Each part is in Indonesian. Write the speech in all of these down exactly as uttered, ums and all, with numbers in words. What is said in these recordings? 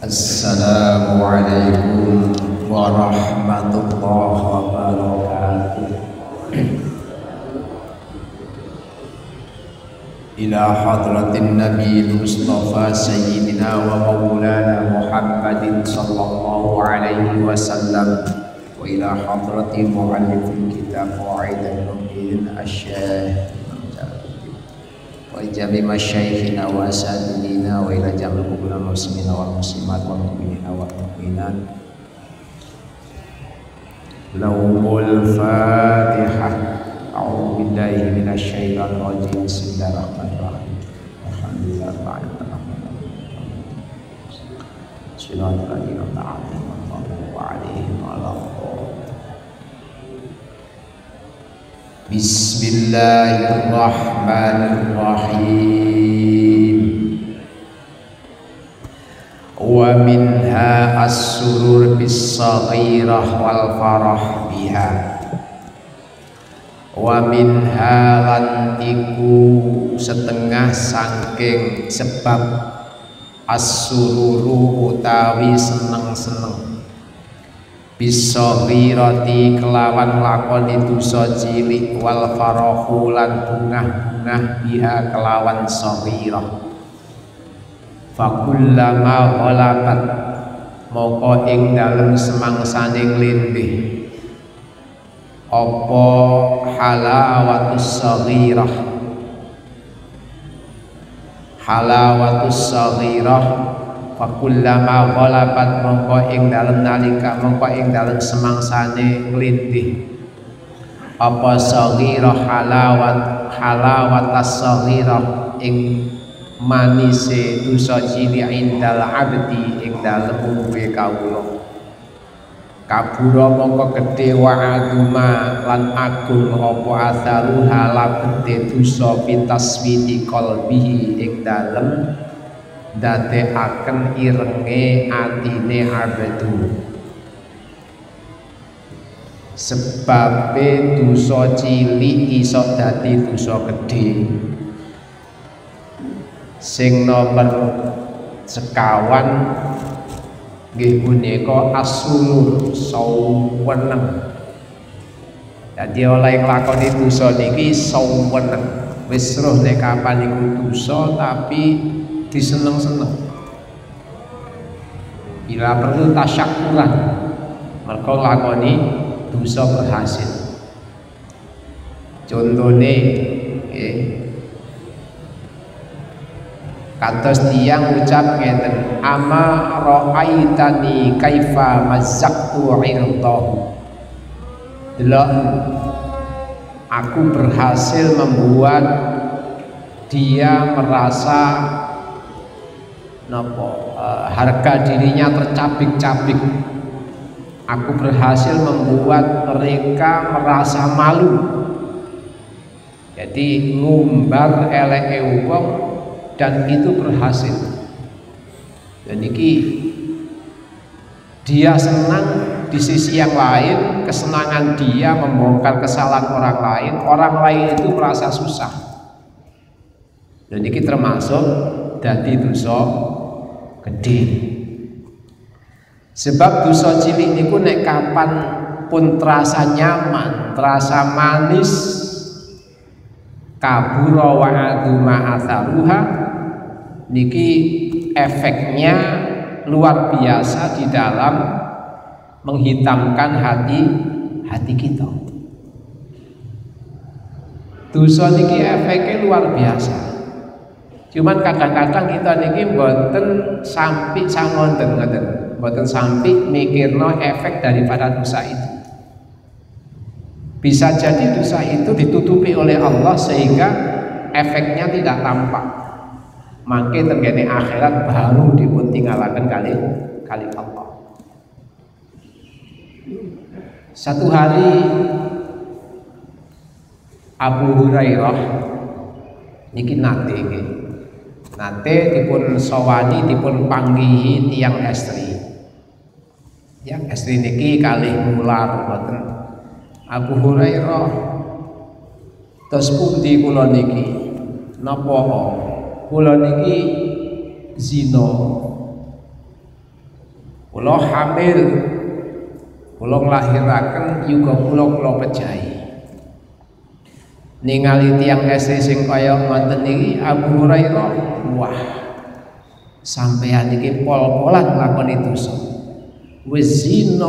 Assalamualaikum warahmatullahi wabarakatuh. Ila hadratin Nabi Mustafa Sayyidina wa Maulana Muhammadin sallallahu alaihi wasallam wa ila hadrati mu'allifin kitab Mauidhotul Mukminin asy-Syaikh wa jami masyaikhina wa asadidina wa ila jami kubulan muslimin wa muslimat wa mu'minin wa mu'minat. Laumul Fatihah. A'udzu billahi minasyaitonir rajim. Bismillahirrahmanirrahim. Alhamdulillah rabbil alamin. Subhanalladzi la ilaha illa huwa. Bismillahirrahmanirrahim. Wa minha as-surur bis-saghirah wal farah biha. Wa minha lantiku setengah sangking sebab as-sururu utawi seneng-seneng. Bisa wirati kelawan lakon itu sojili wal farohu lan bungah-bungah biha kelawan sawirah. Fakullama ghalabat moko ing dalem semangsaning lindih apa halawatus sawirah. Halawatus sawirah fakullama ghalabat mongko ing dalem nalika mongko ing dalem semangsane nglindih apa saghirah halawat halawatas saghirah ing manise dosa cilik indal abdi ing dalem uwe kawula kabura mongko gedhe wa'aduma lan agung apa asalu halabete dosa pitaswiti qalbihi ing dalem date akan irenge atine abdu sebabe dosa cilik iso dadi dosa gedhe sing nomor sekawan nggih punika asulur saweneng. Dadi oleh nglakoni dosa niki saweneng wis roh nek kapan iku dosa tapi diseneng-seneng. Bila perlu tasyakuran mergo lakoni dosa berhasil. Contone nggih. Kados tiyang ucap ngeten, "Ama ra'aitani kaifa mazzaqtu 'irdahu." Delok aku berhasil membuat dia merasa nopo uh, harga dirinya tercabik-cabik. Aku berhasil membuat mereka merasa malu. Jadi ngumbar eleke wong dan itu berhasil. Dan iki dia senang di sisi yang lain, kesenangan dia membongkar kesalahan orang lain, orang lain itu merasa susah. Dan iki termasuk dadi dosa gede. Sebab dosa cilik niku nek kapan pun terasa nyaman, terasa manis, kabura wa aduma atharuha niki efeknya luar biasa di dalam menghitamkan hati hati kita. Dosa niki efeknya luar biasa. Cuman kadang-kadang kita niki mboten sampi sangonten ngoten, mboten sampi mikirno efek daripada dosa itu. Bisa jadi dosa itu ditutupi oleh Allah sehingga efeknya tidak tampak. Mangke tergene akhirat baru dipun tinggalaken kali kali Allah. Satu hari Abu Hurairah niki nate nggih. Nate dipun sawani dipun panggihi tiyang estri. Yang estri niki kalih mular mboten. Abu Hurairah tos pundi kula niki? Napa kula niki zina. kula hamil, kula nglahiraken juga kula kula pejahi. Ningali tiang ese sing kaya ngoten niki Abu Hurairah, wah sampeyan niki pol-polan nglakoni dosa. Wis zina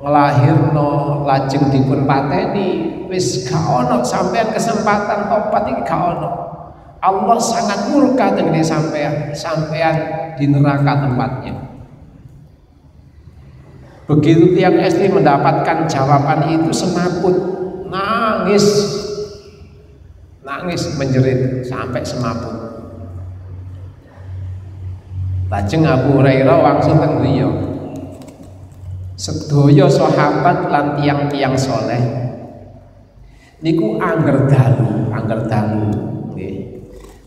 nglahirno lajeng dipun pateni, wis gak ono sampeyan kesempatan tobat iki gak ono. Allah sangat murka dengan sampeyan, sampeyan di neraka tempatnya. Begitu tiang ese mendapatkan jawaban itu semaput, nangis nangis menjerit sampai semaput. Lajeng Abu Hurairah wangsul teng griya sedaya sahabat lan tiang-tiang soleh niku angger dalu angger dalu nggih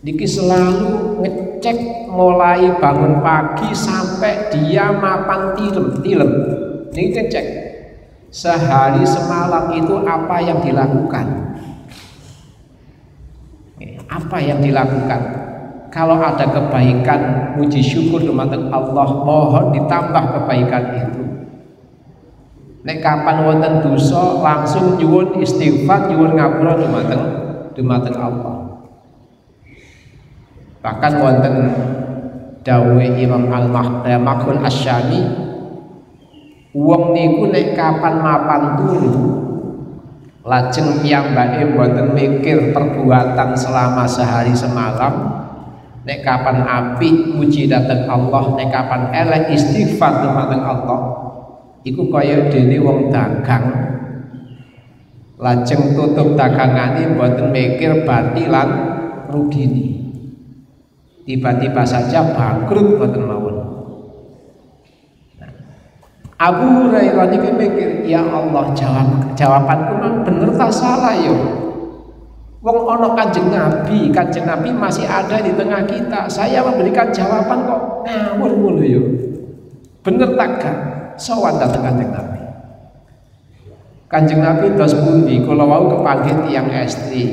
niki selalu ngecek mulai bangun pagi sampai dia mapan tilem-tilem niki ngecek sehari semalam itu apa yang dilakukan, apa yang dilakukan. Kalau ada kebaikan, puji syukur dumateng Allah, mohon ditambah kebaikan itu. Nek kapan wonten dosa, langsung nyuwun istighfar, nyuwun ngapura dumateng dumateng Allah. Bahkan wonten dawuh Imam Al-Makhul Asy-Syami, wong niku nek kapan mapan turu lajeng piyambake mboten mikir perbuatan selama sehari semalam. Nek kapan apik muji dhateng Allah, nek kapan elek istighfar dhateng Allah. Iku kaya dene wong dagang lajeng tutup dagangane mboten mikir batilan rugine, tiba-tiba saja bangkrut mboten mawon. Abu Hurairah niki mikir, ya Allah, jawab, jawabanku mang bener tak salah yo. Wong ono Kanjeng Nabi, Kanjeng Nabi masih ada di tengah kita. Saya memberikan jawaban kok ngawur ngono yo. Bener tak gak? Sowan dateng Kanjeng Nabi. Kanjeng Nabi dos pundi kula wau kepanggih tiyang estri.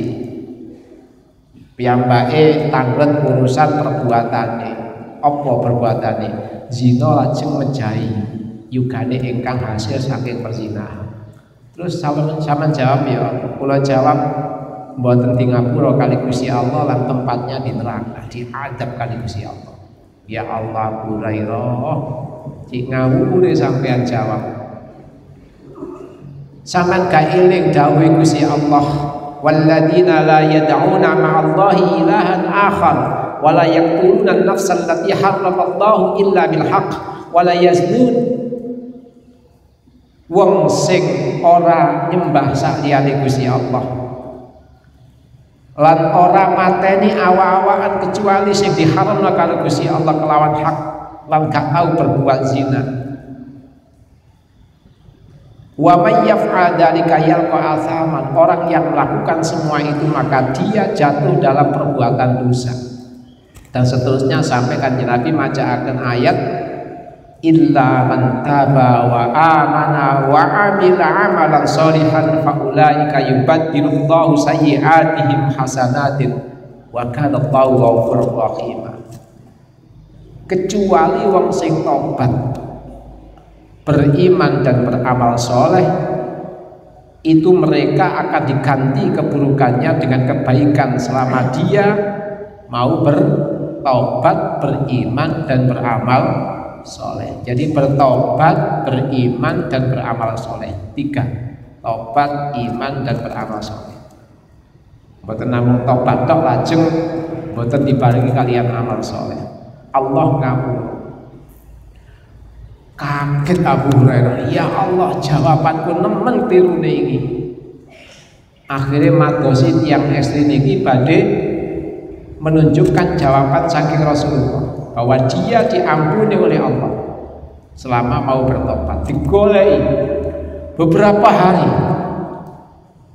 Piyambake tanglet urusan perbuatane. Apa perbuatane? Zina lajeng mejahi. Yugane ingkang hasil saking perzinahan. Terus sama-sama jawab ya, kula jawab mboten ing ngapura kali Gusti Allah lan tempatnya di neraka, diadab kali Gusti Allah. Ya Allah, Abu Hurairah, cik ngawure sampean jawab. Sampeyan gak eling dawuhe Gusti Allah, walladzina la yad'una ma'allahi ilahan akhar wa la yaqtuluna an-nafsa allati harramallahu illa bil haqq wa la yaznun. Wong sing ora nyembah sakliyane Gusti Allah lan ora mateni awa-awaan kecuali sing diharamna karo Gusti Allah kelawan hak lan gak tau berbuat zina. Wa may yaf'al dzalika yalqa athaman, orang yang melakukan semua itu maka dia jatuh dalam perbuatan dosa. Dan seterusnya sampai Kanjeng Nabi macaaken ayat illa man taba wa amana wa amila amalan sholihan fa ulaika yubaddilullahu sayyi'atihim hasanatin wa kana Allahu ghafurur rahim. Kecuali wong sing tobat, beriman dan beramal soleh, itu mereka akan diganti keburukannya dengan kebaikan selama dia mau bertobat, beriman dan beramal soleh. Jadi bertobat, beriman dan beramal soleh. Tiga, tobat, iman dan beramal soleh. Mboten namung tobat tok lajeng mboten dibarengi kalian amal soleh. Allah ngapura. Kaget Abu Hurairah, ya Allah, jawabanku nemen tirune iki. Akhirnya madosi tiyang estri niki badhe menunjukkan jawaban saking Rasulullah bahwa dia diampuni oleh Allah selama mau bertobat. Digolei beberapa hari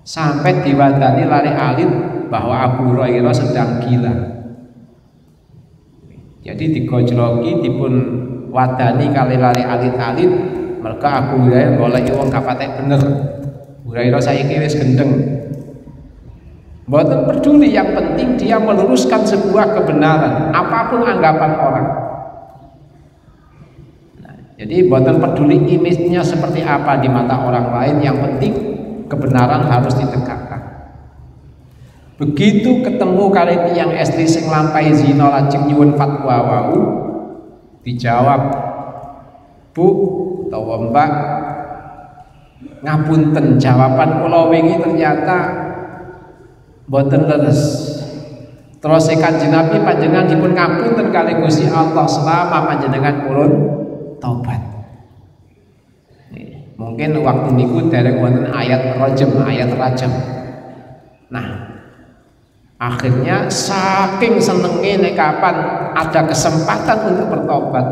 sampai diwadani lari alit bahwa Abu Hurairah sedang gila. Jadi digojloki dipun wadani kali lari alit-alit, mereka Abu Hurairah goleki wong kapate bener. Abu Hurairah saiki wis gendeng. Mboten peduli, yang penting dia meluruskan sebuah kebenaran apapun anggapan orang. Nah, Jadi buatan peduli image-nya seperti apa di mata orang lain, yang penting kebenaran harus ditegakkan. Begitu ketemu kali tiyang estri sing lampai zina lajeng nyuwun fatwa wau, dijawab, "Bu utawa Mbak, ngapunten, jawaban kula wingi ternyata mboten leres." Terus Kanjeng Nabi, "Panjenengan dipun ngapunten kali Gusti Allah selama panjenengan purun taubat." Mungkin waktu niku dereng wonten ayat rajam, ayat rajam. Nah, akhirnya saking senengnya nek kapan ada kesempatan untuk bertobat,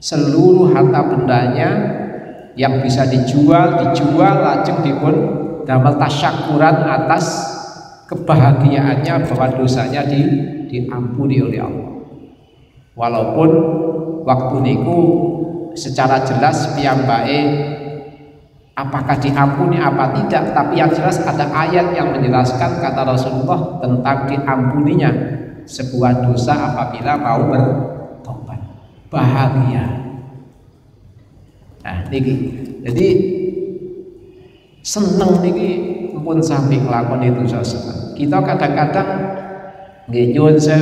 seluruh harta bendanya yang bisa dijual, dijual lajeng dipun damel tasyakuran atas kebahagiaannya bahwa dosanya di, diampuni oleh Allah. Walaupun waktu niku secara jelas piyambake apakah diampuni apa tidak, tapi yang jelas ada ayat yang menjelaskan kata Rasulullah tentang diampuninya sebuah dosa apabila mau bertobat. Bahagia. Nah, niki. Jadi seneng niki pun sambil lakon itu seneng. Kita kadang-kadang ngenyun saya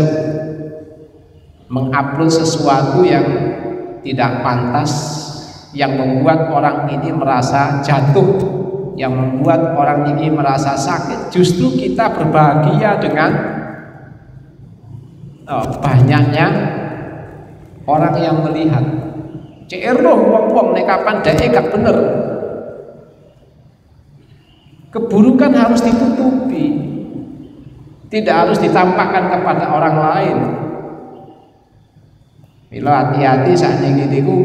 mengupload sesuatu yang tidak pantas, yang membuat orang ini merasa jatuh, yang membuat orang ini merasa sakit. Justru kita berbahagia dengan oh, banyaknya orang yang melihat. Ceroh wong-wong nek kapan dhek gak bener. Keburukan harus ditutupi, tidak harus ditampakkan kepada orang lain. Mila hati-hati saat ini niku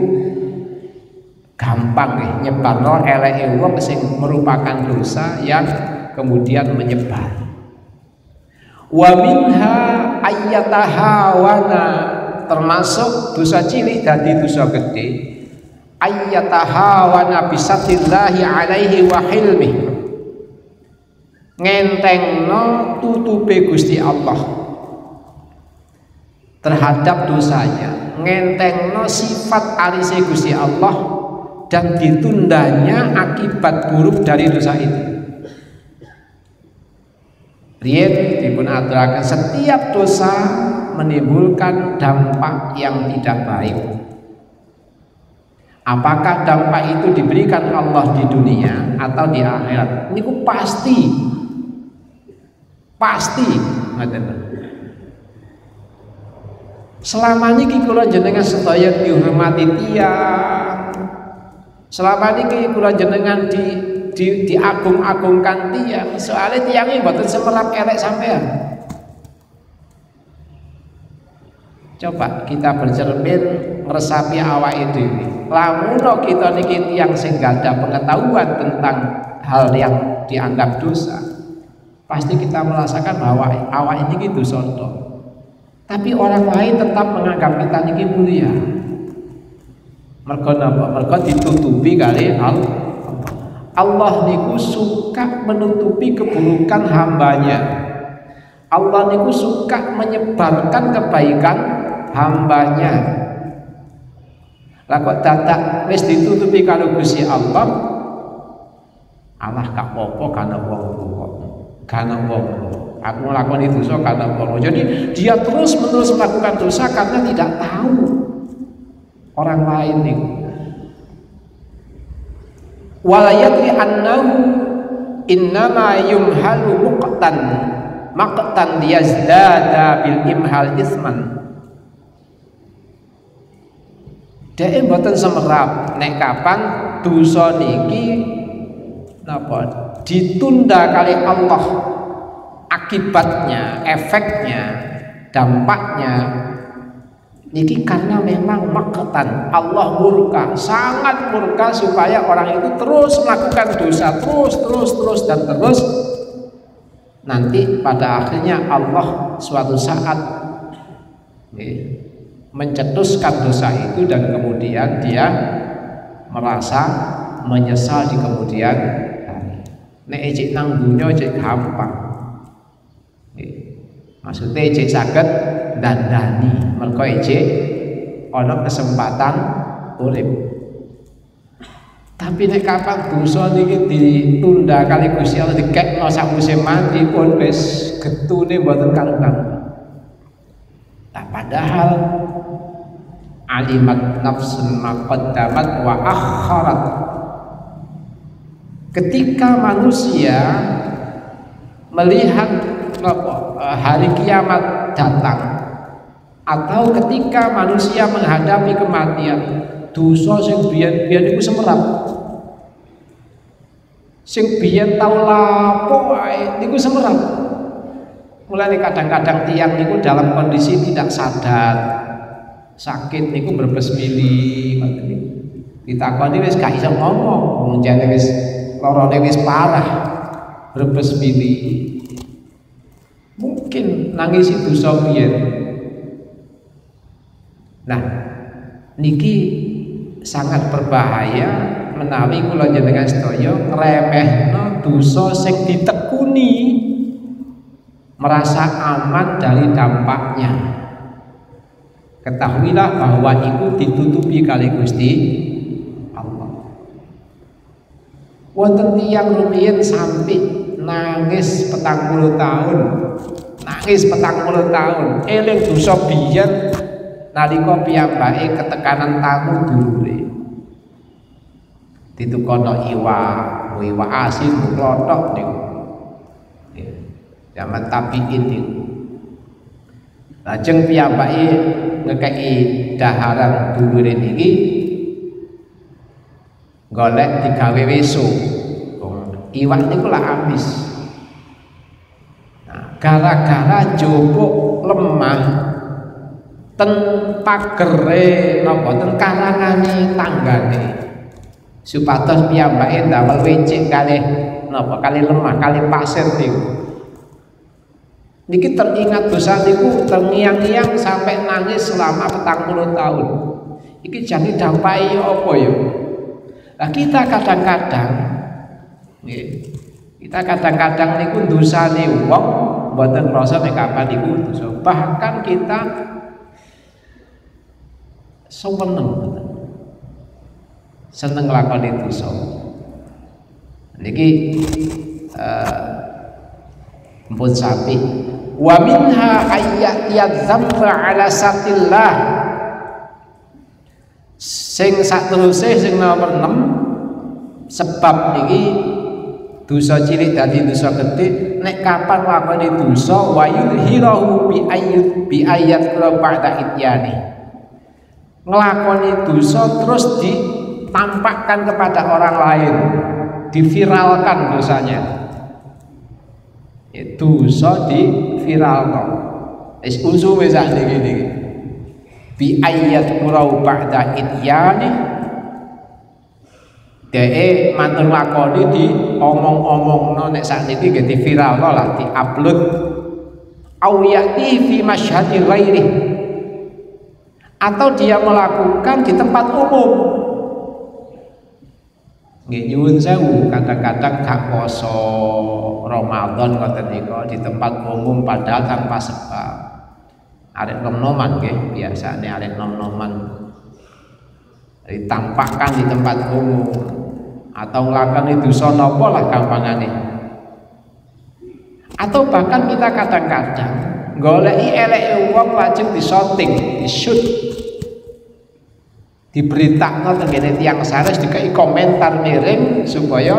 gampang nih nyebar no eleke wong sing merupakan dosa yang kemudian menyebar. Wa minha ayyatahawana, termasuk dosa cilik dadi dosa gede. Ayyatahawana bisatillahi alaihi wa hilmi, ngentengno tutupe Gusti Allah terhadap dosanya, ngentengno sifat arise Gusti Allah dan ditundanya akibat buruk dari dosa itu. Riyen dipun aturaken setiap dosa menimbulkan dampak yang tidak baik. Apakah dampak itu diberikan Allah di dunia atau di akhirat? Niku pasti, pasti. Selama niki kula jenengan sedaya dihormati tiyang, selama ini kula jenengan di di diagung-agungkan tiyang, soalnya tiyangnya mboten semerap elek sampean. Coba kita bercermin ngresapi awake dhewe. Lamun kita niki tiyang sing gak ada pengetahuan tentang hal yang dianggap dosa, pasti kita merasakan bahwa awake niki dosa. Tapi orang lain tetap menganggap kita niki mulia. Mereka nampak, mereka ditutupi kali Allah. Allah niku suka menutupi keburukan hambanya. Allah niku suka menyebarkan kebaikan hambanya. Lah kok dadak wis ditutupi karo Gusti Allah, Allah gak apa-apa karena wong kok. Karena wong aku nglakoni dosa karena wong. Jadi dia terus-menerus melakukan dosa karena tidak tahu orang lain nih. Walayatri annahu innama yumhalu muqtan maqtan liyazdada bil imhal isman. Dhe'e mboten semerap nek kapan dosa niki napa ditunda kali Allah, akibatnya, efeknya, dampaknya niki karena memang makatan Allah murka, sangat murka supaya orang itu terus melakukan dosa, terus, terus, terus, dan terus. Nanti pada akhirnya Allah suatu saat eh, mencetuskan dosa itu dan kemudian dia merasa menyesal di kemudian hari. Nek ejek nanggunyo ejek gampang, eh, maksudnya ejek sakit dandani merko ejek ono kesempatan urip. Tapi nek kapan dosa niki ditunda kali Gusti Allah dikekno sak musim mati pun wis getune mboten karuan. Nah, padahal alimat nafsun ma qaddamat wa akharat. Ketika manusia melihat hari kiamat datang atau ketika manusia menghadapi kematian, dosa sing biyen-biyen iku semerap. Sing biyen tau lapo wae niku semerap. Mulane kadang-kadang tiang niku dalam kondisi tidak sadar. Sakit niku berbes mili ngoten niku. Ditakoni wis gak iso ngomong, wong jane wis lorone wis parah. Berbes mili. Mungkin nangis itu biyen. Nah, niki sangat berbahaya menawi kula jenengan sedaya ngremehna dosa sing ditekuni, merasa aman dari dampaknya. Ketahuilah bahwa itu ditutupi kali Gusti Allah. Wonten tiyang rumiyin sampai nangis petang puluh tahun, nangis petang puluh tahun, eling dosa biyen. Nalika piyambake ketekanan tamu dulure. Ditukono iwak, iwak asin klothok niku. Zaman tabiin niku. Lajeng piyambake ngekeki daharan dulure niki golek digawe weso. Iwak niku lak amis. Nah, gara-gara jopuk lemah ten pagere napa ten karangane tanggane supados piyambake ndamel wecik kalih napa kalih lemah kalih pasir niku niki teringat dosa niku terngiang-ngiang sampai nangis selama petang puluh tahun iki jane dampai apa ya. Nah, kita kadang-kadang nggih kita kadang-kadang niku dosane wong mboten ngrasa nek kapan niku dosa bahkan kita seneng, seneng lakon itu so. Niki empun uh, sapi. Wa minha ayat yadzamba ala satillah. Sing saterusé sing nomor enam sebab niki dosa cilik dadi dosa gedhe nek kapan lakone dosa wa yudhirahu bi ayyud bi ayat qura ba'da ityani. Ngelakoni dosa terus ditampakkan kepada orang lain, diviralkan dosanya. Dosa diviralkan. Is unsur misah niki. Bi ayat qurau ba'da ityani. Dee matur lakoni di omong-omongno nek sakniki nggih diviralno lah, diupload. Au ya'ti fi masyhadil ghairi. Atau dia melakukan di tempat umum. Nggih nyuwun sewu, kadang-kadang gak poso Ramadan ngoten niku di tempat umum padahal tanpa sebab. Arek nom-noman nggih, biasane arek nom-noman ditampakkan di tempat umum atau nglakoni dosa napa lah gampangane. Atau bahkan kita kadang-kadang goleki eleke wong wajib disoting, di-shoot. Diberitakno tengene tiyang sanes dikai komentar miring supaya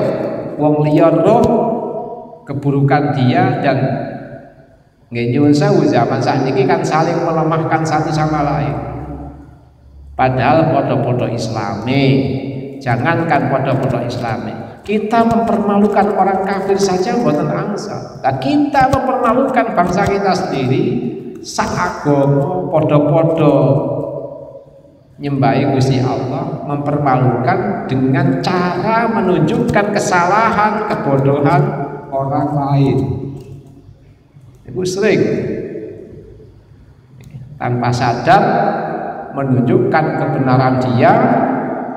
wong liya roh keburukan dia dan ngenyuwun sewu zaman sakniki kan saling melemahkan satu sama lain. Padahal padha-padha Islame, jangankan padha-padha Islame. Kita mempermalukan orang kafir saja mboten angsal. Nah, kita mempermalukan bangsa kita sendiri sak agama podo-podo nyembahi Gusti Allah mempermalukan dengan cara menunjukkan kesalahan kebodohan orang lain. Itu sering tanpa sadar menunjukkan kebenaran dia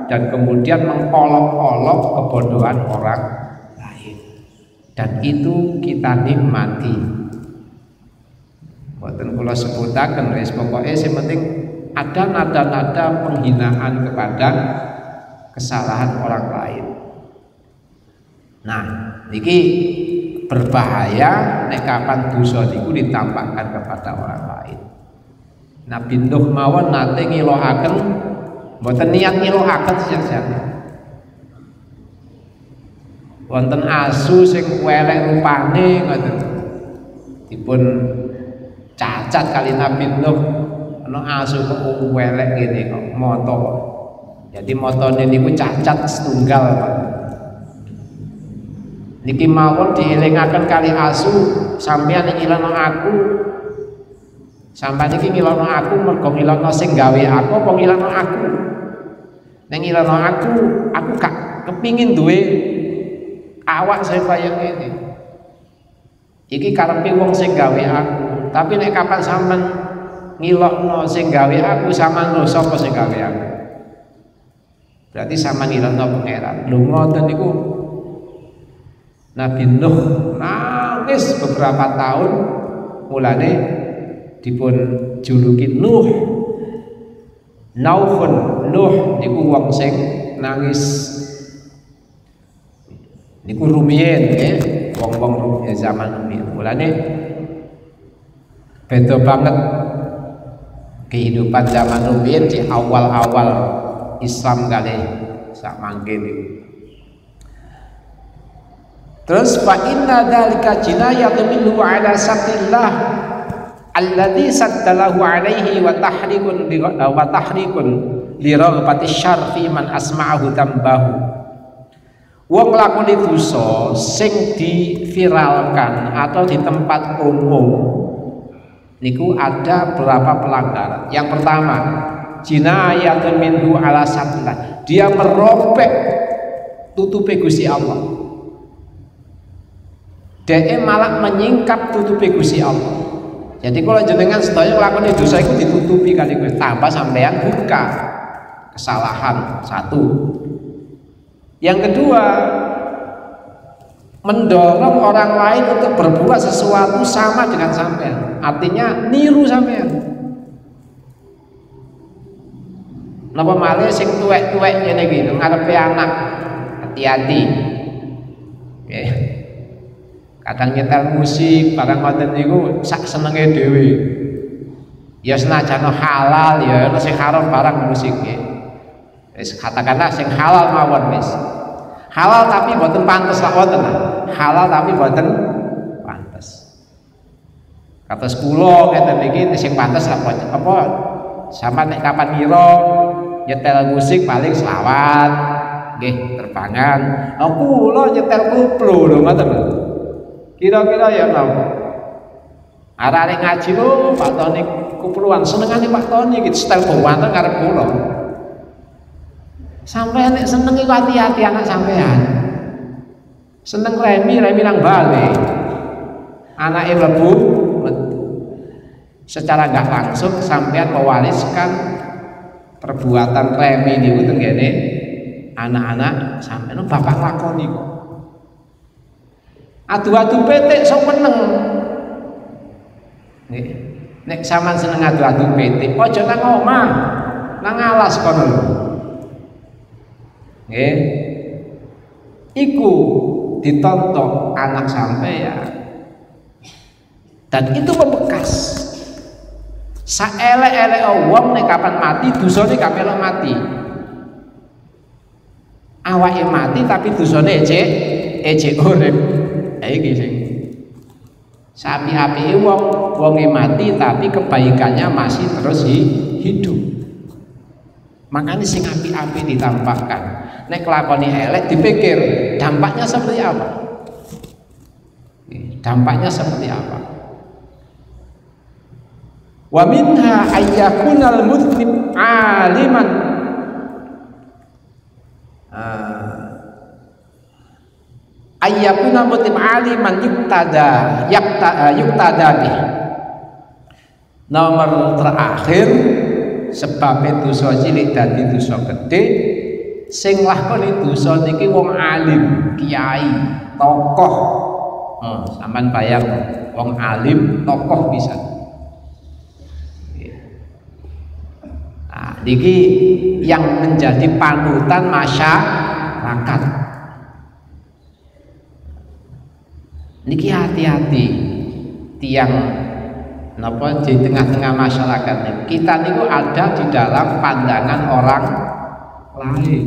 dan kemudian mengolok-olok kebodohan orang lain dan itu kita nikmati. Mboten kula sebutaken wis pokoke sing penting ada nada-nada penghinaan kepada kesalahan orang lain. Nah, niki berbahaya nek kapan dosa niku ditampakkan kepada orang lain. Nabi Nuh mawon nate ngilohaken mboten niat ngilohaken sejajar. Wonten asu sing kuelek rupane ngoten. Dipun cacat kali Nabi Nuh, ana asu kok kuelek ngene kok moto. Jadi motone niku cacat setunggal. Niki mawon dielingaken kali asu, sampeyan ngilana aku. Sampeyan iki ngilana aku mergo ngilana sing gawe aku apa ngilana aku. Nek ngilana aku, aku gak kepingin duwe awak saya bayang ini. Iki karepe wong sing gawe aku. Tapi nek kapan sampean ngilokno sing gawe aku sama no sapa sing gawe aku. Berarti sama ngilokno pangeran. Lho ngoten niku Nabi Nuh nangis beberapa tahun, mulane dipun juluki Nuh. Nauhun Nuh niku wong sing nangis. Niku rumiyin nggih, wong-wong rumiyin zaman rumiyin. Mulane beda banget kehidupan zaman rumiyin di awal-awal Islam kali sak mangke niku. Terus fa inna dzalika jinayatun minhu 'ala satillah alladzi saddalahu 'alaihi wa tahriqun wa tahriqun li raghbati syarfi man asma'ahu tambahu. Wong lakoni dosa sing diviralkan atau di tempat umum niku ada berapa pelanggaran. Yang pertama, jinayatun minhu ala satillah. Dia merobek tutupe Gusti Allah. Dia malah menyingkap tutupi Gusti Allah. Jadi kalau jenengan sedaya nglakoni dosa itu ditutupi kali Gusti, tambah sampean buka kesalahan satu. Yang kedua, mendorong orang lain untuk berbuat sesuatu sama dengan sampean. Artinya niru sampean. Napa malih sing tuwek-tuwek ngene iki ngarepe anak. Hati-hati. Nggih. Okay. Kadang nyetel musik, barang konten itu sak senenge dhewe. Ya senajan halal, ya ana sing haram barang musike. Wis katakanlah sing halal mawon wis. Halal tapi mboten pantes lah wonten. Halal tapi mboten pantes. Kados kula ngeten iki sing pantes lah apa? Sama nek kapan ngira nyetel musik paling selawat, nggih terbangan. Aku kula nyetel kuplo lho ngoten. Kira-kira ya napa? Arek ngaji lho, Pak Tony kupluan senengane Pak Tony iki setel bawana karep kula. Sampeyan nek seneng iku hati-hati anak sampean. Seneng remi, remi nang bali. Anake mlebu, metu. Secara enggak langsung sampean mewariskan perbuatan remi niku tengene anak-anak sampean bapak lakoni kok. Adu-adu petik sok meneng. Nek nek sampean seneng adu-adu petik, aja nang omah, nang alas kono lho. Nggih. Iku ditonton anak sampean. Dan itu membekas. Saelek-elek wong nek kapan mati, dosane gak melok mati. Awake mati tapi dosane ejek ejek urip. Iki sing sapi-api wong wonge mati tapi kebaikannya masih terus hidup. Makanya sing api-api ditampakkan. Nek lakoni elek dipikir dampaknya seperti apa? Dampaknya seperti apa? Wa minha ayyakunal mudhnib aliman. Ayyakuna mutim aliman yuktada yakta yuktada bih. Nomor terakhir sebab dosa cilik dadi dosa gedhe sing lakoni dosa niki wong alim, kiai, tokoh. Hmm, sampean bayang wong alim, tokoh bisa. Niki yang menjadi panutan masyarakat. Niki hati-hati tiang napa di tengah-tengah masyarakat niku. Kita niku ada di dalam pandangan orang lain.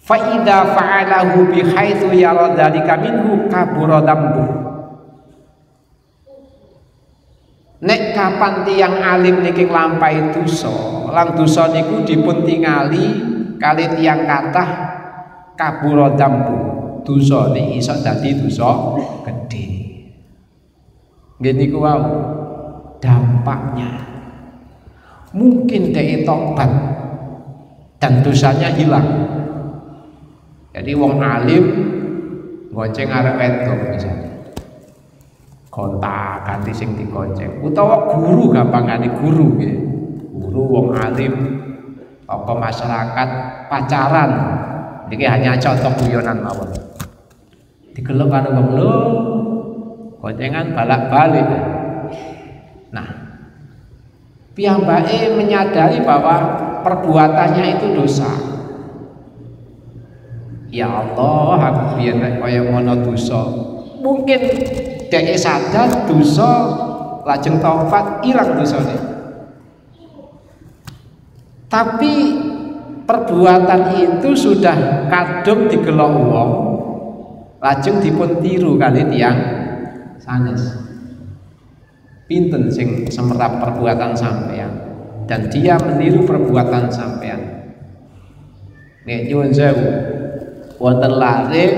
Fa idza fa'alahu bi haitsu yara dzalika minhu kabura dambu. Nek kapan tiang alim niki nglampahi dosa, lan dosa niku dipun tingali kali tiang kathah kabura dambu. Dosa niki iso dadi dosa gedhe. Nggih niku wau dampaknya. Mungkin dhek tobat dan dosanya hilang. Jadi wong alim gonceng arep entuk misalnya. Kontak ganti sing dikonceng utawa guru gampangane guru nggih. Guru wong alim apa masyarakat pacaran niki hanya contoh guyonan mawon. Digelok karo wong lho koncengan balak-balik. Nah, piyambake menyadari bahwa perbuatannya itu dosa. Ya Allah, aku biyen nek kaya ngono dosa. Mungkin dhek sadar dosa lajeng taubat ilang dosane. Tapi perbuatan itu sudah kadung digelok wong lajeng dipun tiru kali tiyang sanes. Pinten sing semerap perbuatan sampean dan dia meniru perbuatan sampean. Nek nyuwun sewu wonten larik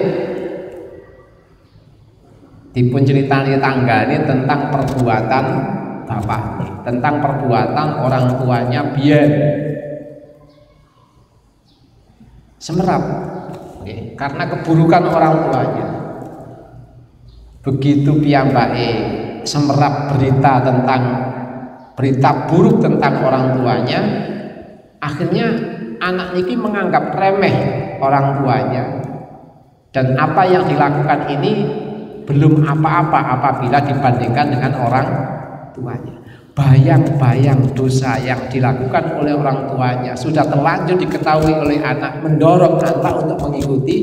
dipun ceritani tanggane tentang perbuatan bapak, tentang perbuatan orang tuanya biyen semerap okay. Karena keburukan orang tuanya. Begitu piyambake semerap berita tentang berita buruk tentang orang tuanya, akhirnya anak niki menganggap remeh orang tuanya. Dan apa yang dilakukan ini belum apa-apa apabila dibandingkan dengan orang tuanya. Bayang-bayang dosa yang dilakukan oleh orang tuanya sudah terlanjur diketahui oleh anak, mendorong anak untuk mengikuti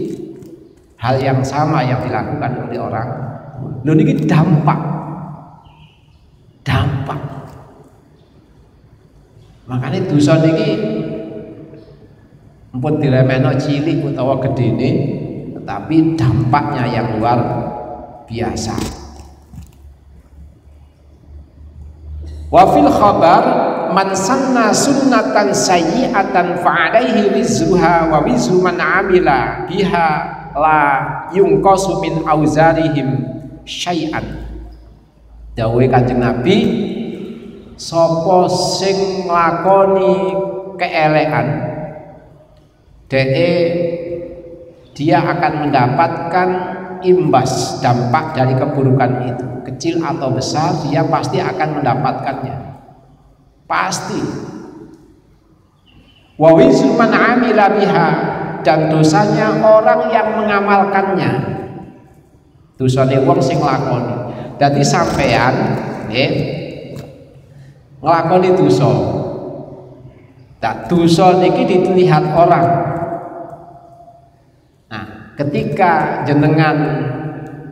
hal yang sama yang dilakukan oleh orang. Loh ini dampak, dampak. Makanya dosa ini mpun diremehno cilik utawa gede ini, tetapi dampaknya yang luar biasa. Wa fil khabar man sanna sunnatan sayyi'atan fa alaihi wizruha wa wizru man 'amila biha la yunqasu min auzarihim syai'an. Dawuhe Kanjeng Nabi, sapa sing nglakoni keelekan dheke dia akan mendapatkan imbas dampak dari keburukan itu, kecil atau besar dia pasti akan mendapatkannya, pasti. Wa wizru man 'amila biha, dan dosanya orang yang mengamalkannya, dosane wong sing nglakoni. Dadi sampean nggih nglakoni dosa, tak dosa niki dilihat orang. Ketika jenengan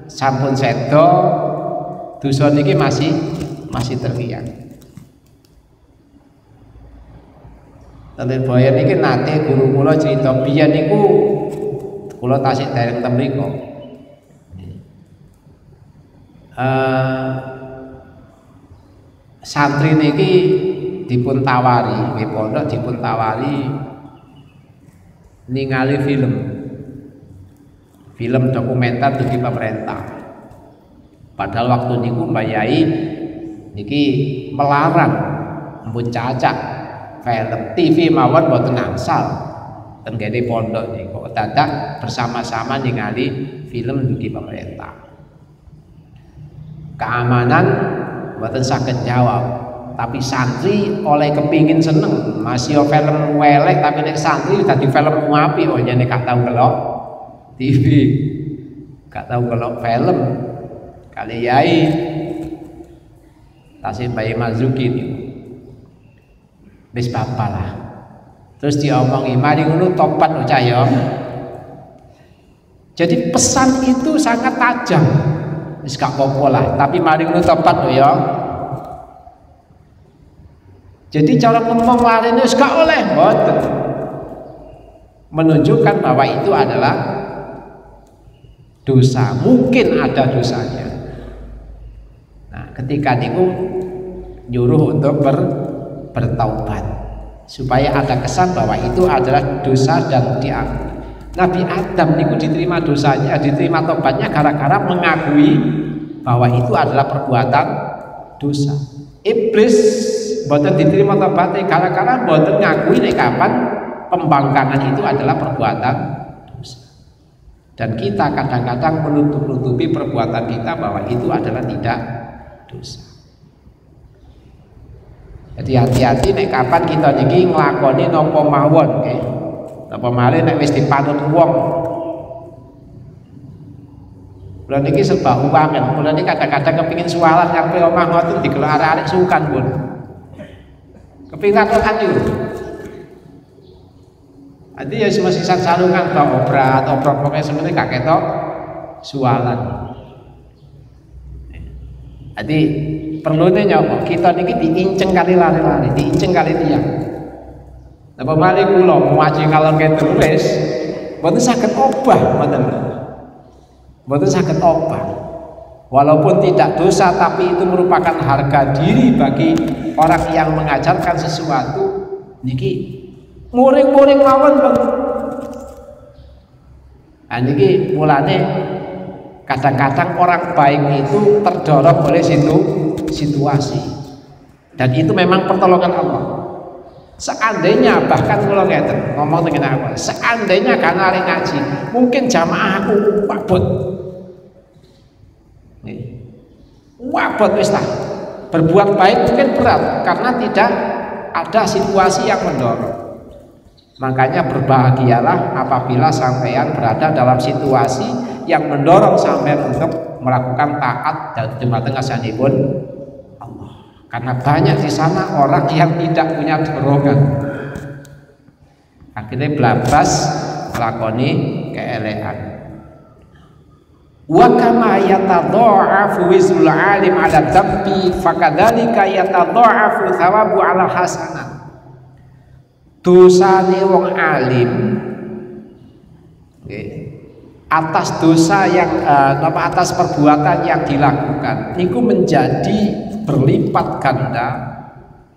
sampun sedo dosa niki masih masih terlihat. Tenten boyo niki nate guru kula cerita biyen niku kula tasih dereng ten mriku. Eh santri niki dipun tawari, nggih pondok dipun tawari ningali film. Film dokumenter dugi pemerintah. Padahal waktu niku Mbak Yai niki melarang mbun cacak film T V mawon mboten angsal ten gene pondok niku dadak bersama-sama ningali film dugi pemerintah. Keamanan mboten saged jawab, tapi santri oleh kepingin seneng masih film welek tapi nek santri dadi film apik oh nyene gak tau kelok T V, gak tahu kalau film kali Yai tasih Bayi Marzuki. wis bapalah. Terus diomongi, mari ngono topat lho cah ya. Jadi pesan itu sangat tajam. Wis gak apa-apa lah, tapi mari ngono topat lho ya. Jadi cara ngomong larene wis gak oleh mboten. Menunjukkan bahwa itu adalah dosa, mungkin ada dosanya. Nah, ketika niku nyuruh untuk ber, bertaubat supaya ada kesan bahwa itu adalah dosa dan diakui. Nabi Adam niku diterima dosanya, diterima taubatnya gara-gara mengakui bahwa itu adalah perbuatan dosa. Iblis boten diterima taubatnya gara-gara boten ngakui nek kapan pembangkangan itu adalah perbuatan dosa. Dan kita kadang-kadang menutup-nutupi perbuatan kita bahwa itu adalah tidak dosa. Jadi hati-hati nek kapan kita niki nglakoni napa mawon nggih. Napa malih nek wis dipanut wong. Kula niki serba uwangen, kula niki kadang-kadang kepengin sualan ngarepe omah ngoten digelok arek-arek sukan pun. Kepingin ati. Adi ya masih sang sarungan tau obrat, obrat pokoknya sebenarnya gak ketok sualan. Adi perlunya nyoba kita niki diinceng kali lari-lari, diinceng kali tiang. Napa mari kula muaji kalau ketok wis mboten saged obah, mboten. Mboten saged obah. Walaupun tidak dosa tapi itu merupakan harga diri bagi orang yang mengajarkan sesuatu niki. Muring-muring mawon bang. Nah, ini mulanya kadang-kadang orang baik itu terdorong oleh situ situasi dan itu memang pertolongan Allah. Seandainya bahkan kalau ngeten ngomong dengan apa, seandainya karena hari ngaji mungkin jamaah aku wabot, wabot wista berbuat baik mungkin berat karena tidak ada situasi yang mendorong. Makanya berbahagialah apabila sampean berada dalam situasi yang mendorong sampean untuk melakukan taat dan jumatan asanipun Allah. Karena banyak di sana orang yang tidak punya dorongan. Akhirnya blablas lakoni keelehan. Wa kama yatadha'afu wizul 'alim 'ala dzambi fakadzalika yatadha'afu thawabu 'ala hasanah. Dosane wong alim atas dosa yang eh, atas perbuatan yang dilakukan itu menjadi berlipat ganda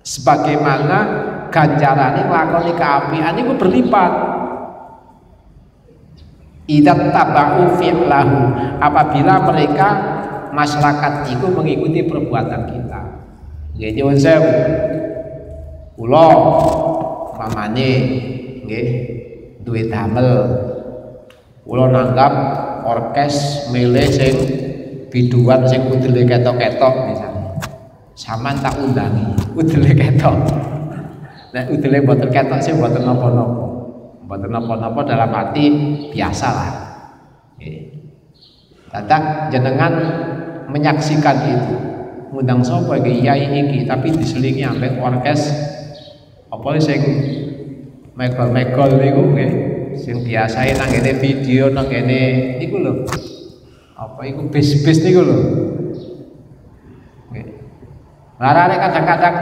sebagaimana ganjarane lakoni keapian itu berlipat. Idat taba'u fi'lahu, apabila mereka masyarakat itu mengikuti perbuatan kita. Nggih nyuwun sewu. Kula pamane nggih duwe damel kula nanggap orkes milih sing biduan sing udele ketok-ketok misalnya sampean tak undangi udele ketok nek udele mboten ketok sing mboten napa-napa mboten napa-napa dalam hati biasalah nggih dadak jenengan menyaksikan itu ngundang sapa iki yai iki tapi diselingi ambek orkes apa sing megol-megol niku nggih sing biasae nang kene video nang kene niku lho apa iku bis-bis niku lho nggih larane kadang-kadang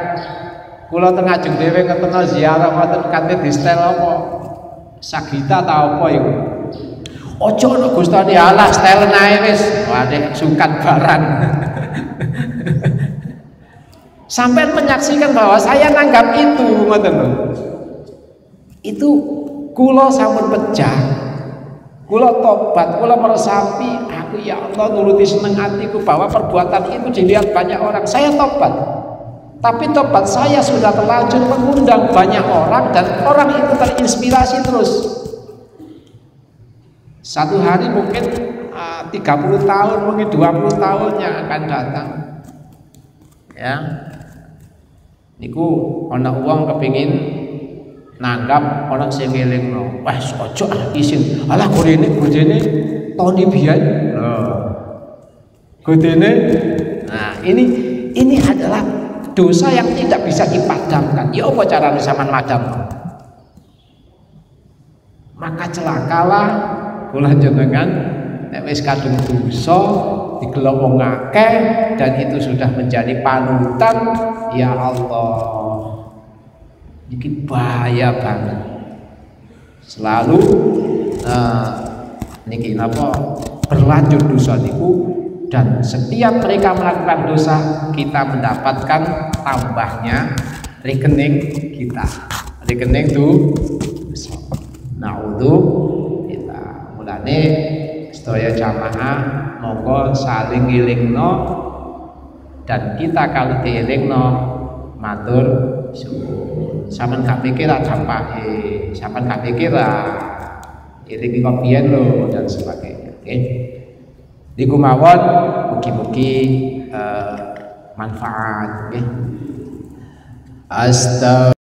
kula teng ajeng dhewe ketemu ziarah mboten kate distel apa sagita ta apa iku aja ana gustane alah stelen ae wis wae sukat barang. Sampai menyaksikan bahwa saya nanggap itu, teman-teman. Itu kulo sampun pecah, kulo tobat, kulo meresapi. Aku ya Allah nuruti seneng hatiku bahwa perbuatan itu dilihat banyak orang. Saya tobat, tapi tobat saya sudah terlanjur mengundang banyak orang dan orang itu terinspirasi terus. Satu hari mungkin uh, tiga puluh tahun, mungkin dua puluh tahun yang akan datang. Ya. Niku ana wong kepengin nanggap ana sing ngelingno. Wah, aja ah isin. Alah gorene gorene Tony Bian. Lho. Godene. Nah, ini ini adalah dosa yang tidak bisa dipadamkan. Ya apa caranya zaman madam? Maka celakalah kula jenengan nek wis kadung dosa digelomong akeh dan itu sudah menjadi panutan, ya Allah. Ini bahaya banget. Selalu uh, niki napa berlanjut dosa niku, dan setiap mereka melakukan dosa kita mendapatkan tambahnya rekening kita. Rekening itu naudzubillah kita. Mulane sedaya jamaah monggo saling ngilingno, dan kita kalau diilingno matur suwun. Sampeyan gak pikir dampake, sampeyan gak pikir iringi kopian lho dan sebagainya. Oke. Okay? Niku mawon mugi-mugi uh, manfaat. Nggih. Okay? Astaghfirullah.